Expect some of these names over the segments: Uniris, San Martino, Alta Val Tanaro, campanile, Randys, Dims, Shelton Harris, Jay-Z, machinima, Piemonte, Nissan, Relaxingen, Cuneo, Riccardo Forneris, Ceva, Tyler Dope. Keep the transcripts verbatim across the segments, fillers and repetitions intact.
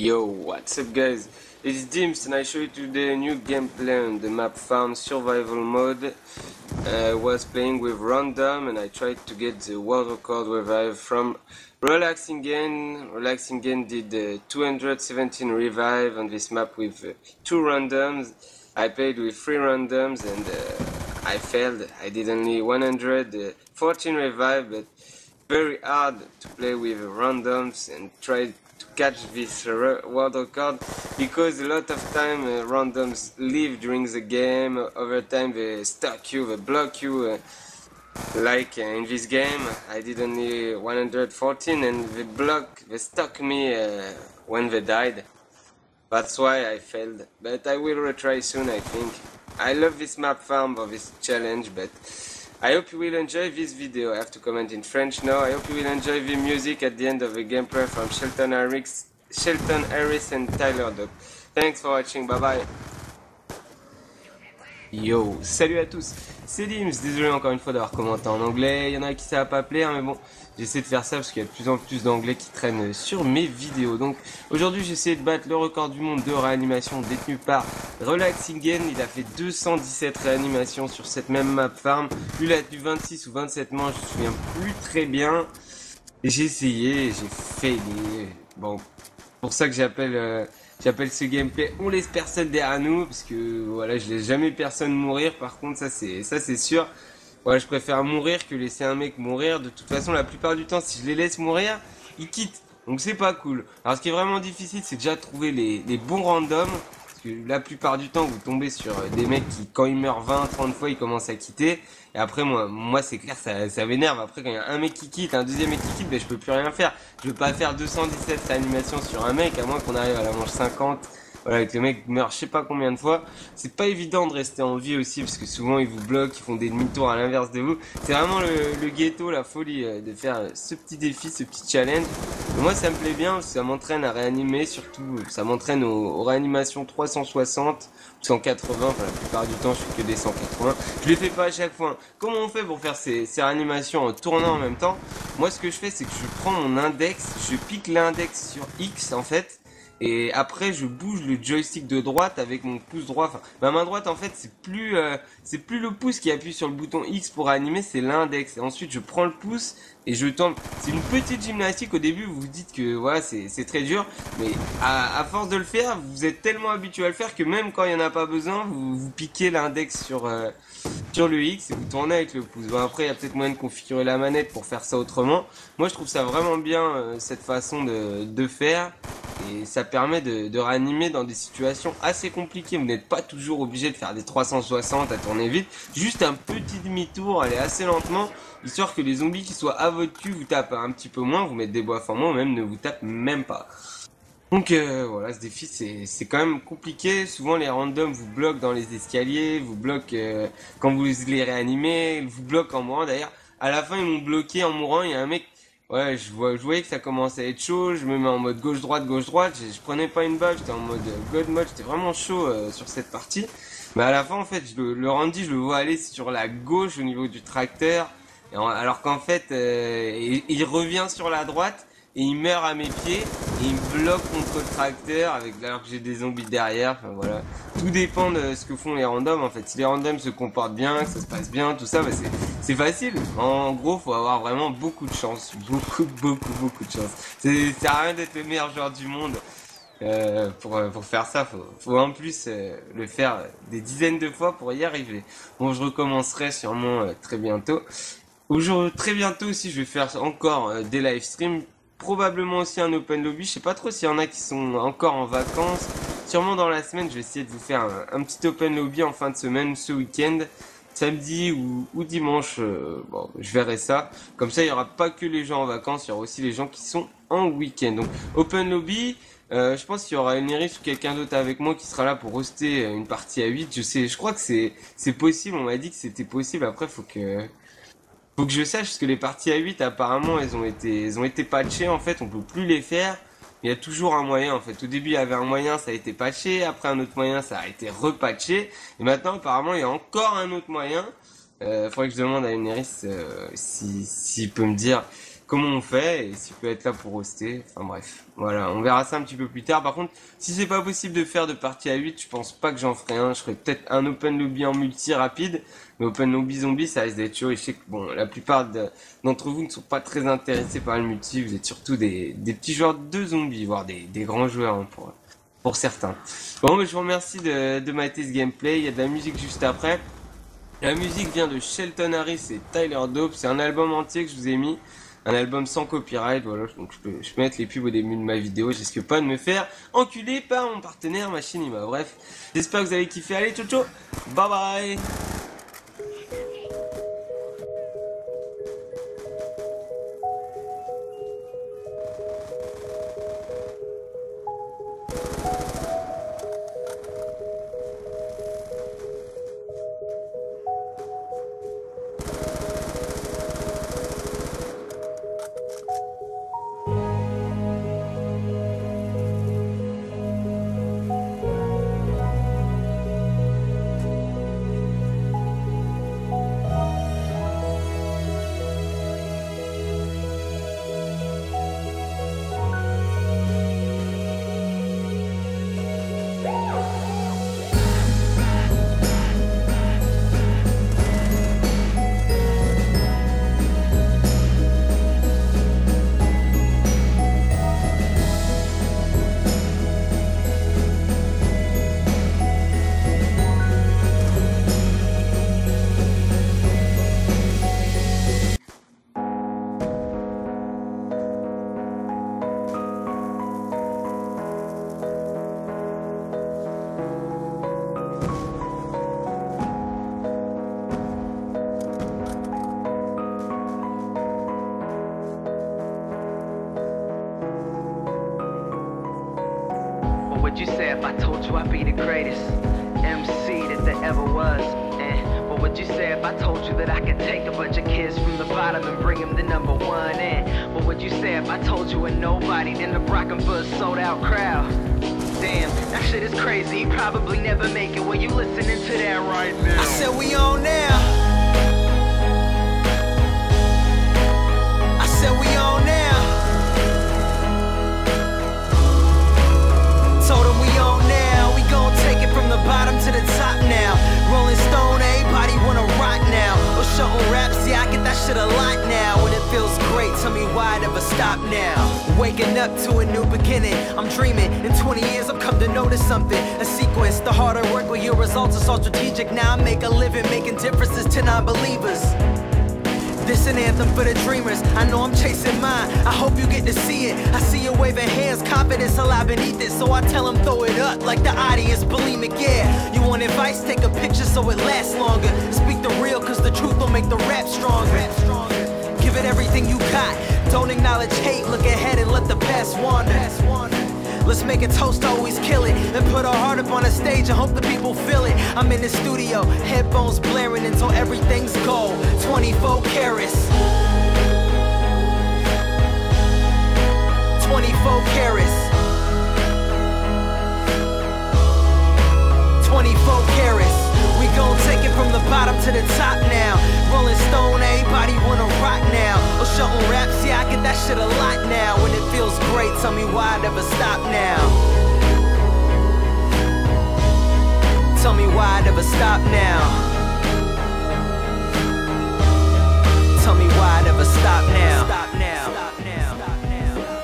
Yo, what's up guys? It's Dims and I show you today a new game plan, the map farm survival mode. I was playing with random and I tried to get the world record revive from Relaxingen. Relaxingen did uh, two hundred seventeen revive on this map with uh, two randoms. I played with three randoms and uh, I failed. I did only one hundred fourteen revive, but very hard to play with randoms and try to catch this world record, because a lot of time uh, randoms leave during the game. Over time they stalk you, they block you, uh, like uh, in this game I did only one hundred fourteen and they block, they stalk me uh, when they died. That's why I failed, but I will retry soon I think. I love this map farm for this challenge, but I hope you will enjoy this video. I have to comment in French now. I hope you will enjoy the music at the end of the gameplay from Shelton Harris, Shelton Harris and Tyler Dope. Thanks for watching, bye bye. Yo, salut à tous, c'est Dims. Désolé encore une fois d'avoir commenté en anglais, il y en a qui ça va pas plaire, mais bon, j'essaie de faire ça parce qu'il y a de plus en plus d'anglais qui traînent sur mes vidéos. Donc aujourd'hui j'ai essayé de battre le record du monde de réanimation détenu par Relaxingen. Il a fait deux cent dix-sept réanimations sur cette même map farm. Il a du vingt-six ou vingt-sept manches, je me souviens plus très bien. J'ai essayé, j'ai failli. Bon, pour ça que j'appelle... Euh, J'appelle ce gameplay on laisse personne derrière nous, parce que voilà, je laisse jamais personne mourir. Par contre ça c'est ça c'est sûr. Voilà, je préfère mourir que laisser un mec mourir. De toute façon la plupart du temps si je les laisse mourir, ils quittent. Donc c'est pas cool. Alors ce qui est vraiment difficile c'est déjà trouver les, les bons randoms, parce que la plupart du temps vous tombez sur des mecs qui quand ils meurent vingt trente fois ils commencent à quitter. Et après moi moi c'est clair ça, ça m'énerve. Après quand il y a un mec qui quitte, un deuxième mec qui quitte, ben je peux plus rien faire. Je veux pas faire deux cent dix-sept réanimations sur un mec, à moins qu'on arrive à la manche cinquante. Voilà, que le mec meurt je sais pas combien de fois. C'est pas évident de rester en vie aussi, parce que souvent ils vous bloquent, ils font des demi-tours à l'inverse de vous. C'est vraiment le, le ghetto, la folie euh, de faire ce petit défi, ce petit challenge. Et moi ça me plaît bien, parce que ça m'entraîne à réanimer, surtout ça m'entraîne aux, aux réanimations trois cent soixante, cent quatre-vingts, enfin, la plupart du temps je fais que des cent quatre-vingts. Je les fais pas à chaque fois. Comment on fait pour faire ces, ces réanimations en tournant en même temps? Moi ce que je fais c'est que je prends mon index, je pique l'index sur X en fait. Et après je bouge le joystick de droite avec mon pouce droit, enfin ma main droite en fait c'est plus euh, c'est plus le pouce qui appuie sur le bouton X pour animer, c'est l'index. Et ensuite je prends le pouce et je tombe. C'est une petite gymnastique, au début vous vous dites que voilà c'est très dur, mais à, à force de le faire vous êtes tellement habitué à le faire que même quand il n'y en a pas besoin vous, vous piquez l'index sur, euh, sur le X et vous tournez avec le pouce. Bon, après il y a peut-être moyen de configurer la manette pour faire ça autrement. Moi je trouve ça vraiment bien euh, cette façon de, de faire. Et ça permet de, de réanimer dans des situations assez compliquées. Vous n'êtes pas toujours obligé de faire des trois cent soixante à tourner vite. Juste un petit demi-tour, aller assez lentement, histoire que les zombies qui soient à votre cul vous tapent un petit peu moins, vous mettent des bois en moins, même ne vous tapent même pas. Donc euh, voilà, ce défi c'est quand même compliqué. Souvent les randoms vous bloquent dans les escaliers, vous bloquent euh, quand vous les réanimez, vous bloquent en mourant. D'ailleurs, à la fin ils m'ont bloqué en mourant, il y a un mec... Ouais, je, vois, je voyais que ça commençait à être chaud, je me mets en mode gauche-droite, gauche-droite, je, je prenais pas une balle, j'étais en mode god mode, j'étais vraiment chaud euh, sur cette partie. Mais à la fin, en fait, je le, le Randy, je le vois aller sur la gauche au niveau du tracteur, et en, alors qu'en fait, euh, il, il revient sur la droite, et il meurt à mes pieds, et il me bloque contre le tracteur, avec alors que j'ai des zombies derrière, enfin voilà. Tout dépend de ce que font les randoms, en fait. Si les randoms se comportent bien, que ça se passe bien, tout ça, bah c'est... C'est facile, en gros faut avoir vraiment beaucoup de chance, beaucoup beaucoup beaucoup de chance. Ça sert à rien d'être le meilleur joueur du monde euh, pour, pour faire ça, faut, faut en plus euh, le faire des dizaines de fois pour y arriver. Bon, je recommencerai sûrement euh, très bientôt. Aujourd'hui, très bientôt aussi je vais faire encore euh, des live streams, probablement aussi un open lobby, je sais pas trop s'il y en a qui sont encore en vacances. Sûrement dans la semaine je vais essayer de vous faire un, un petit open lobby en fin de semaine, ce week-end. Samedi ou, ou dimanche, euh, bon, je verrai ça. Comme ça, il n'y aura pas que les gens en vacances, il y aura aussi les gens qui sont en week-end. Donc, open lobby, euh, je pense qu'il y aura Uniris ou quelqu'un d'autre avec moi qui sera là pour hoster une partie à huit. Je sais, je crois que c'est possible, on m'a dit que c'était possible. Après, faut que... faut que je sache, parce que les parties à huit, apparemment, elles ont été, elles ont été patchées, en fait, on peut plus les faire. Il y a toujours un moyen en fait. Au début il y avait un moyen, ça a été patché, après un autre moyen, ça a été repatché. Et maintenant apparemment il y a encore un autre moyen. Euh, faudrait que je demande à Uniris euh, s'il si, si peut me dire comment on fait et s'il peut être là pour hoster. Enfin bref, voilà, on verra ça un petit peu plus tard. Par contre, si c'est pas possible de faire de partie à huit, je pense pas que j'en ferai un. Je ferai peut-être un open lobby en multi rapide, mais open lobby zombie, ça risque d'être chaud. Et je sais que bon, la plupart d'entre vous ne sont pas très intéressés par le multi. Vous êtes surtout des, des petits joueurs de zombies, voire des, des grands joueurs hein, pour, pour certains. Bon, mais je vous remercie de, de mater ce gameplay. Il y a de la musique juste après. La musique vient de Shelton Harris et Tyler Dope. C'est un album entier que je vous ai mis. Un album sans copyright, voilà, donc je peux, je peux mettre les pubs au début de ma vidéo, je risque pas de me faire enculer par mon partenaire Machinima. Bref, j'espère que vous avez kiffé, allez ciao ciao, bye bye. What would you say if I told you I'd be the greatest M C that there ever was? And what would you say if I told you that I could take a bunch of kids from the bottom and bring them to number one? And what would you say if I told you a nobody in the rockin' for a sold-out crowd? Damn, that shit is crazy. You probably never make it. Well, you listening to that right now. I said we on now. I said we on now. Bottom to the top now. Rolling Stone, everybody wanna rock now. Or Shelton raps, yeah, I get that shit a lot now. And it feels great, tell me why I never stop now. Waking up to a new beginning, I'm dreaming. In twenty years, I've come to notice something. A sequence, the harder work with your results is all strategic. Now I make a living, making differences to non-believers. This an anthem for the dreamers. I know I'm chasing mine, I hope you get to see it. I see you waving hands, confidence alive beneath it. So I tell them throw it up like the audience bulimic, yeah. You want advice, take a picture so it lasts longer. Speak the real cause the truth will make the rap stronger. Give it everything you got, don't acknowledge hate. Look ahead and let the past wander. Let's make a toast to always kill it, and put our heart up on the stage and hope the people feel it. I'm in the studio, headphones blaring until everything's gold. Twenty-four carats, twenty-four carats, twenty-four carats. We gon' take it from the bottom to the top now. Rolling Stone, everybody wanna rock now. Or Shelton raps, yeah, I get that shit a lot now. And it feels great, tell me why I never stop now. Tell me why I never stop now. Tell me why I never stop now. Stop now. Stop now. Stop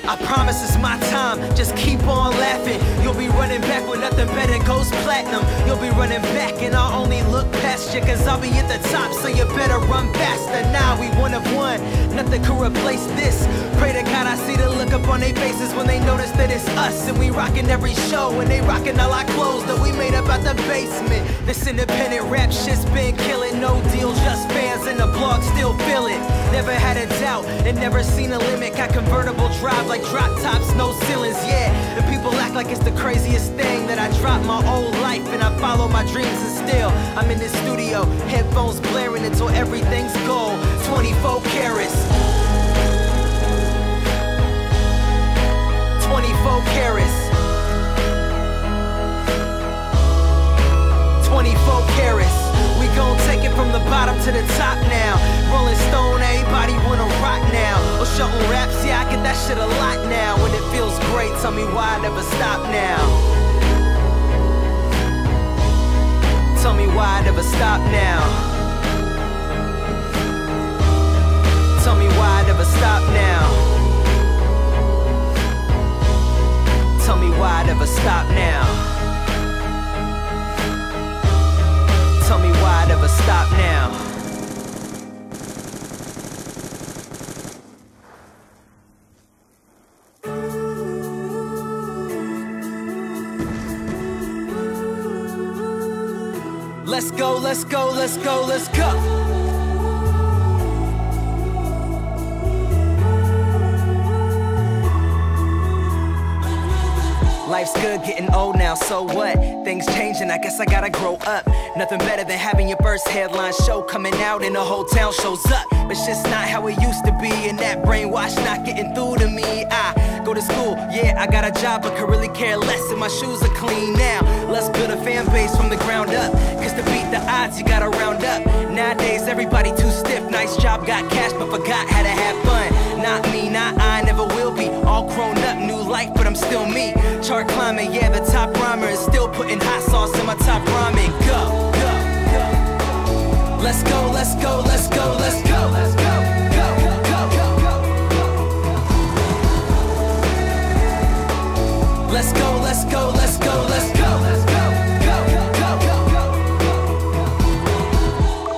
now. I promise it's my time, just keep on laughing. You'll be running back when nothing better goes platinum. You'll be running back and I'll only look past you, cause I'll be at the top, so you better run faster. Now nah, we one of one, nothing could replace this. Pray to God I see the look up on their faces when they notice that it's us. And we rockin' every show and they rockin' all our clothes that we made up out the basement. This independent rap shit's been killin', no deal, just fans and the blog still feelin'. Never had a doubt and never seen a limit. Got convertible drive like drop tops, no ceilings, yeah. And people act like it's the craziest thing that I dropped my old life and I follow my dreams, and still I'm in this studio, headphones blaring until everything's gold. Twenty-four carats, twenty-four carats, twenty-four carats. We gon' take it from the bottom to the top now. Rolling Stone, everybody wanna rock now. Or Shelton raps, yeah, I get that shit a lot now. And it feels great, tell me why I never stop now. Tell me why I never stop now. Tell me why I never stop now. Tell me why I never stop now. Tell me why I never stop now. Let's go, let's go, let's go, let's go. Life's good, getting old now, so what? Things changing, I guess I gotta grow up. Nothing better than having your first headline show coming out and the whole town shows up. But shit's not how it used to be, and that brainwash not getting through to me. I go to school, yeah, I got a job, but could really care less if my shoes are clean now. Let's build a fan base from the ground up, cause to beat the odds you gotta round up. Nowadays everybody too stiff, nice job, got cash, but forgot how to have fun. Not me, not I, never will be, all grown up, new life, but I'm still me. Chart climbing, yeah, the top rhymer is still putting hot sauce in my top ramen. Go, go, go. Let's go, let's go, let's go, let's go, let's go. Let's go, let's go, let's go, let's go, let's go, go, go, go,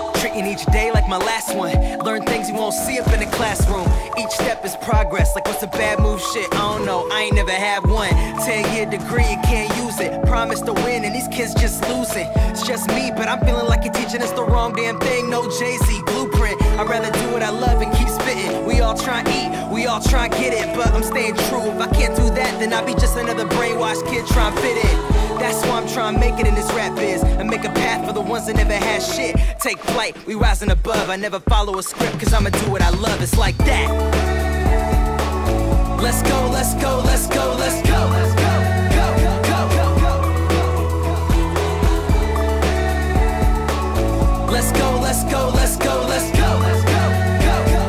go. Treating each day like my last one. Learn things you won't see up in the classroom. Each step is progress, like what's a bad move, shit, I don't know, I ain't never had one. Ten year degree, you can't use it. Promise to win, and these kids just losing. It's just me, but I'm feeling like you're teaching us the wrong damn thing. No Jay-Z blueprint, I'd rather do what I love and keep spitting. We all try to eat, we all try to get it, but I'm staying true. If I can't do that, then I'll be just another brainwashed kid trying to fit in. That's why I'm trying to make it in this rap biz, and make a path for the ones that never had shit. Take flight, we rising above. I never follow a script, cause I'ma do what I love, it's like that. Let's go, let's go, let's go, let's go, let's go, go, go, go, go. Let's go, let's go, let's go, let's go, let's go,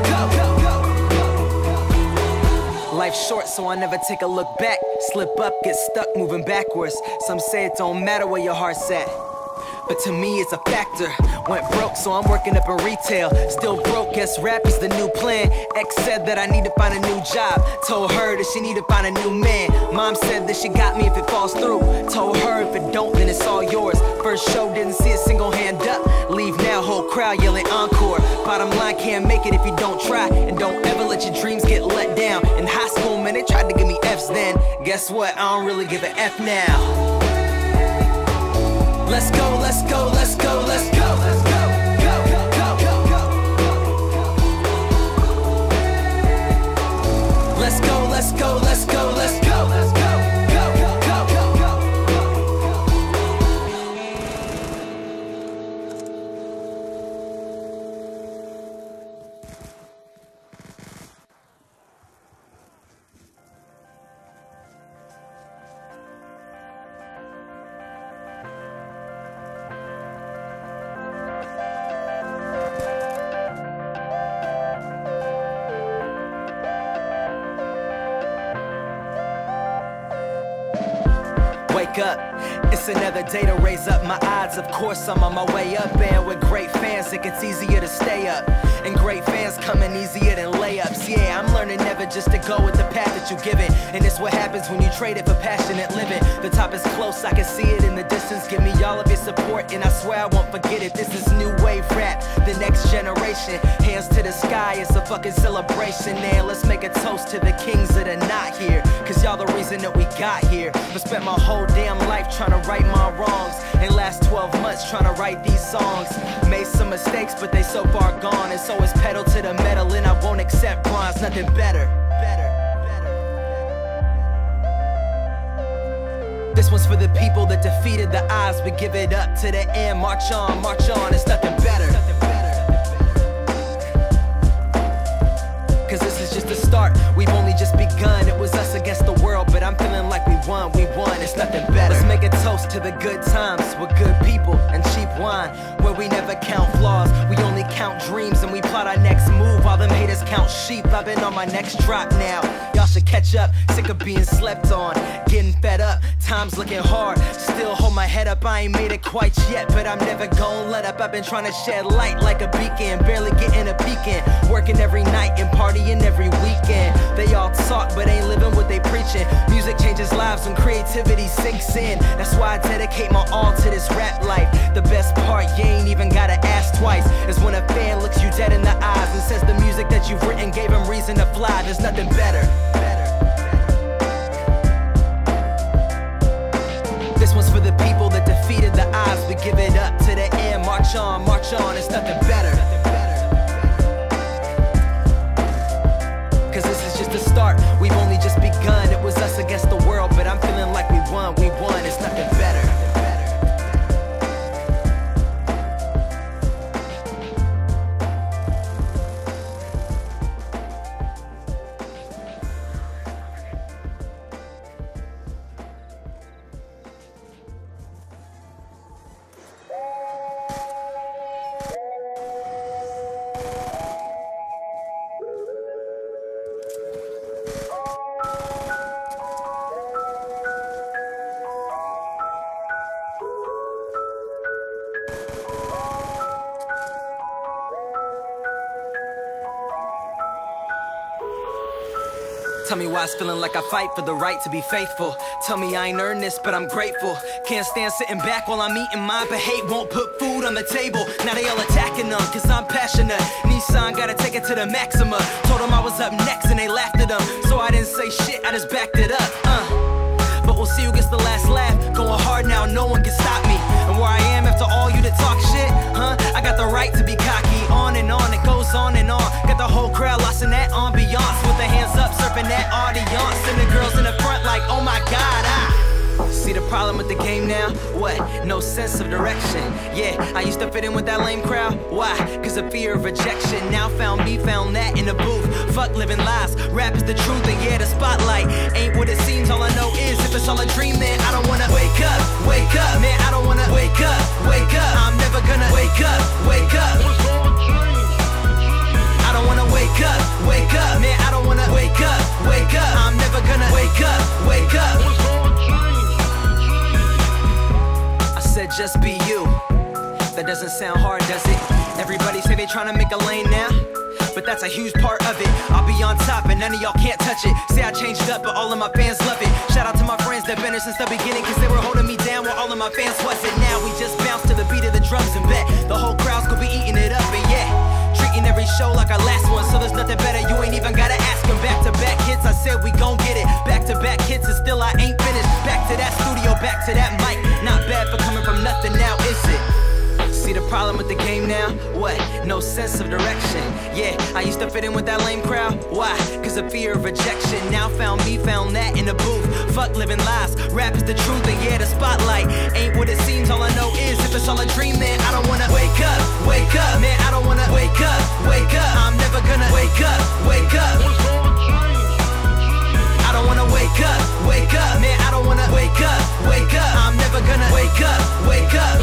go, go, go, go. Life's short, so I never take a look back. Slip up, get stuck, moving backwards. Some say it don't matter where your heart's at, but to me it's a factor. Went broke, so I'm working up in retail. Still broke, guess rap is the new plan. Ex said that I need to find a new job. Told her that she need to find a new man. Mom said that she got me if it falls through. Told her if it don't, then it's all yours. First show, didn't see a single hand up. Leave now, whole crowd yelling encore. Bottom line, can't make it if you don't try, and don't ever let your dreams get let down. In high school, man, they tried to give me F's then. Guess what, I don't really give an F now. Let's go, let's go, let's go, let's go, let's go, go, go, go, go. Let's go, let's go, let's go, let's go, let's go, go, go, go, up. It's another day to raise up my odds. Of course I'm on my way up, and with great fans it gets easier to stay up, and great fans coming easier than layups. Yeah, I'm learning never just to go with the path that you give it, and it's what happens when you trade it for passionate living. The top is close, I can see it in the distance. Give me all of your support and I swear I won't forget it. This is new wave rap, the next generation. Hands to the sky, it's a fucking celebration. Now let's make a toast to the kings that are not here, cause y'all the reason that we got here. I spent my whole damn life trying to right my wrongs, and last twelve months trying to write these songs. Made some mistakes, but they so far gone, and so it's pedal to the metal, and I won't accept bronze. Nothing better, better, better. This one's for the people that defeated the odds. We give it up to the end, march on, march on. It's nothing better, cause this is just the start, we've only just begun. It was us against the world, but I'm feeling like we won, we won, it's nothing better. Let's make a toast to the good times with good people and cheap wine, where we never count flaws, we only count dreams, and we plot our next move while them haters count sheep. I've been on my next drop now, y'all should catch up. Sick of being slept on, getting fed up, time's looking hard, still hold my head up. I ain't made it quite yet, but I'm never gonna let up. I've been trying to shed light like a beacon, barely getting a peek in, working every night and partying every weekend. They all talk but ain't living what they preaching. Music changes lives when creativity sinks in. That's why I dedicate my all to this rap life. The best part, you ain't even gotta ask twice, is when a fan looks you dead in the eyes and says the music that you've written gave him reason to fly. There's nothing better. This one's for the people that defeated the odds. We give it up to the end, march on, march on, it's nothing better. Cause this is just the start, we've only just begun. It was us against the world, but I'm feeling like we won, we won, it's nothing better. Tell me why it's feeling like I fight for the right to be faithful. Tell me I ain't earned this, but I'm grateful. Can't stand sitting back while I'm eating mine, but hate won't put food on the table. Now they all attacking them, cause I'm passionate. Nissan gotta take it to the maxima. Told them I was up next and they laughed at them, so I didn't say shit, I just backed it up. Uh. But we'll see who gets the last laugh. Going hard now, no one can stop me. And where I am after all you to talk shit, huh? I got the right to be cocky. On and on, it goes on and on. Got the whole crowd lost in that ambiance, with their hands up, surfing that audience. And the girls in the front like, oh my god, ah. See the problem with the game now? What? No sense of direction. Yeah, I used to fit in with that lame crowd. Why? Cause of fear of rejection. Now found me, found that in the booth. Fuck living lies, rap is the truth. And yeah, the spotlight ain't what it seems. All I know is if it's all a dream, then I don't wanna wake up, wake up. Man, I don't wanna wake up, wake up. I'm never gonna wake up, wake up. I don't wanna wake up, wake up. Man, I don't wanna wake up, wake up. I'm never gonna wake up, wake up. I said just be you. That doesn't sound hard, does it? Everybody say they tryna make a lane now, but that's a huge part of it. I'll be on top and none of y'all can't touch it. Say I changed up, but all of my fans love it. Shout out to my friends that been here since the beginning, cause they were holding me down while all of my fans wasn't. Now we just bounce to the beat of the drums and bet the whole crowd's gonna be eating it up. And yeah, treating every show like our last one, so there's nothing better, you ain't even gotta ask them. Back to back hits, I said we gon' get it. Back to back hits and still I ain't finished. Back to that studio, back to that mic. Not bad for coming from nothing now, is it? See the problem with the game now? What? No sense of direction. Yeah, I used to fit in with that lame crowd. Why? Cause of fear of rejection. Now found me, found that in the booth. Fuck living lies, rap is the truth. And yeah, the spotlight ain't what it seems. All I know is if it's all a dream, then I don't wanna wake up, wake up. Man, I don't wanna wake up, wake up. I'm never gonna wake up, wake up. I don't wanna wake up, wake up. Man, I don't wanna wake up, wake up. I'm never gonna wake up, wake up.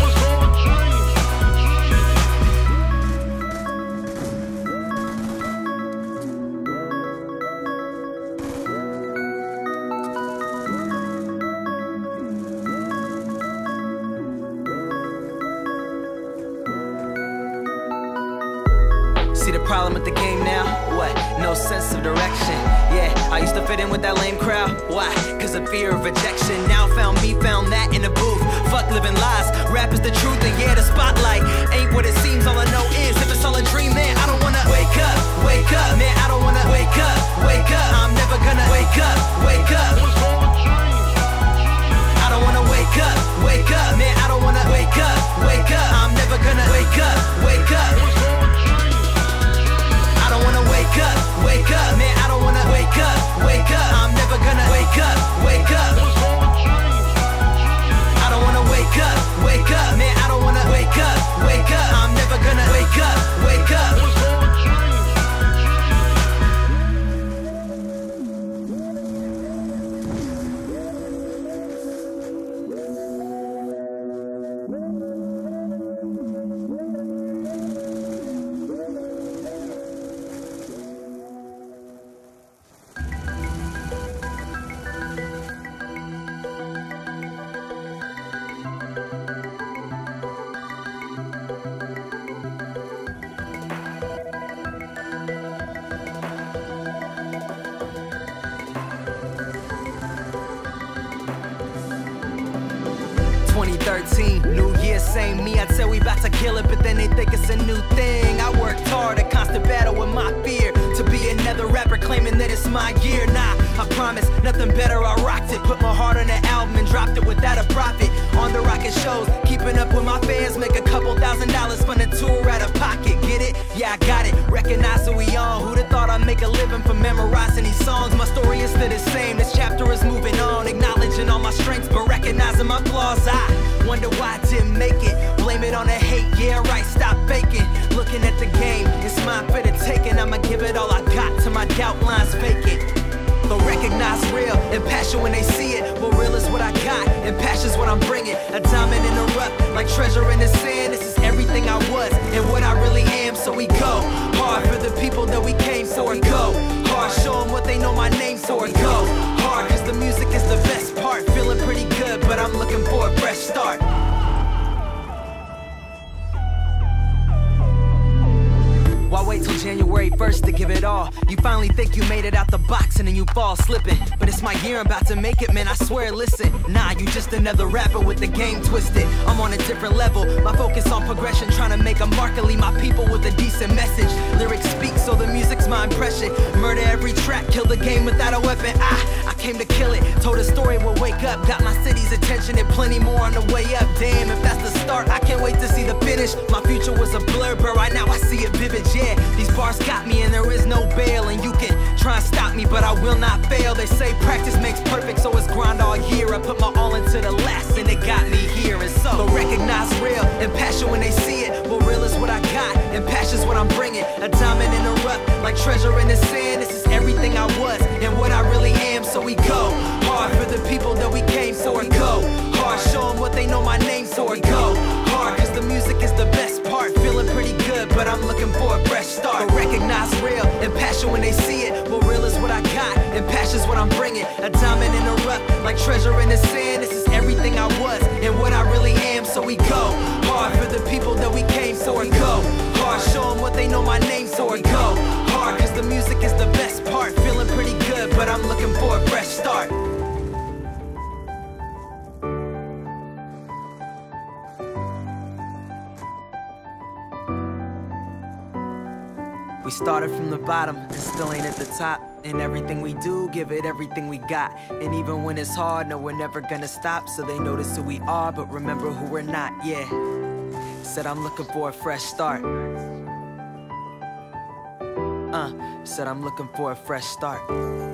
Problem with the game now? What? No sense of direction. Yeah, I used to fit in with that lame crowd. Why? Cause of fear of rejection. Now found me, found that in the booth. Fuck living lies, rap is the truth. And yeah, the spotlight ain't what it seems. All I know is if it's all a dream, man, I don't wanna wake up, wake up. Man, I don't wanna wake up, wake up. I'm never gonna wake up, wake up. I don't wanna wake up, wake up. Man, I don't wanna wake up, wake up. I'm never gonna wake up, wake up. I don't wanna wake up, wake up. Man, I don't wanna wake up, wake up. I'm never gonna wake up, wake up. I don't wanna wake up, wake up. Man, I don't wanna wake up, wake up. I'm never gonna wake up, wake up. What's wrong with you? twenty thirteen. New year, same me, I'd say we about to kill it, but then they think it's a new thing. I worked hard, a constant battle with my fear, to be another rapper claiming that it's my year. Nah, I promise, nothing better, I rocked it. Put my heart on the album and dropped it without a profit. On the rocket shows, keeping up with my fans, make a couple thousand dollars from the tour out of pocket. Get it? Yeah, I got it. Recognize who we on. Who'da thought I'd make a living for memorizing these songs? My story is still the same, this chapter is moving on. Acknowledging all my strengths, but recognizing my flaws. I wonder why I didn't make it. Blame it on the hate, yeah right, stop faking. Looking at the game, it's mine for the taking. I'ma give it all I got till my doubt lines vacant. They'll recognize real and passion when they see it, but real is what I got and passion's what I'm bringing. A diamond in the rough, like treasure in the sand. This is everything I was and what I really am. So we go hard for the people that we came, so we go hard. Show them what they know my name, so we go hard. Cause the music is the best part. Feeling pretty good, but I'm looking for a fresh start. Why wait till January first to give it all? You finally think you made it out the box and then you fall slipping. But it's my year, I'm about to make it, man, I swear, listen. Nah, you just another rapper with the game twisted. I'm on a different level, my focus on progression, trying to make a mark and leave my people with a decent message. Lyrics speak, so the music's my impression. Murder every track, kill the game without a weapon. I, I came to kill it, told a story, we'll wake up. Got my city's attention and plenty more on the way up. Damn, if that's the start, I can't wait to see the finish. My future was a blur, but right now I see it vivid, yeah. These bars got me and there is no bail, and you can try and stop me, but I will not fail. They say practice makes perfect, so it's grind all year. I put my all into the last and it got me here. And so they'll recognize real and passion when they see it, but real is what I got and passion's what I'm bringing. A diamond in the rough, like treasure in the sand. This is everything I was and what I really am. So we go hard for the people that we came, so we go hard. Show them what they know my name, so we go hard. Cause the music is the best part. Feeling pretty good, but I'm looking for a fresh start. But recognize real and passion when they see it, but real is what I got and passion's what I'm bringing. A diamond in the rough, like treasure in the sand. This is everything I was and what I really am. So we go hard for the people that we came, so we go hard. Show them what they know my name, so we go hard. Cause the music is the best part. Feeling pretty good, but I'm looking for a fresh start. We started from the bottom and still ain't at the top. In everything we do, give it everything we got. And even when it's hard, no, we're never gonna stop. So they notice who we are, but remember who we're not, yeah. Said I'm looking for a fresh start. Uh, said I'm looking for a fresh start.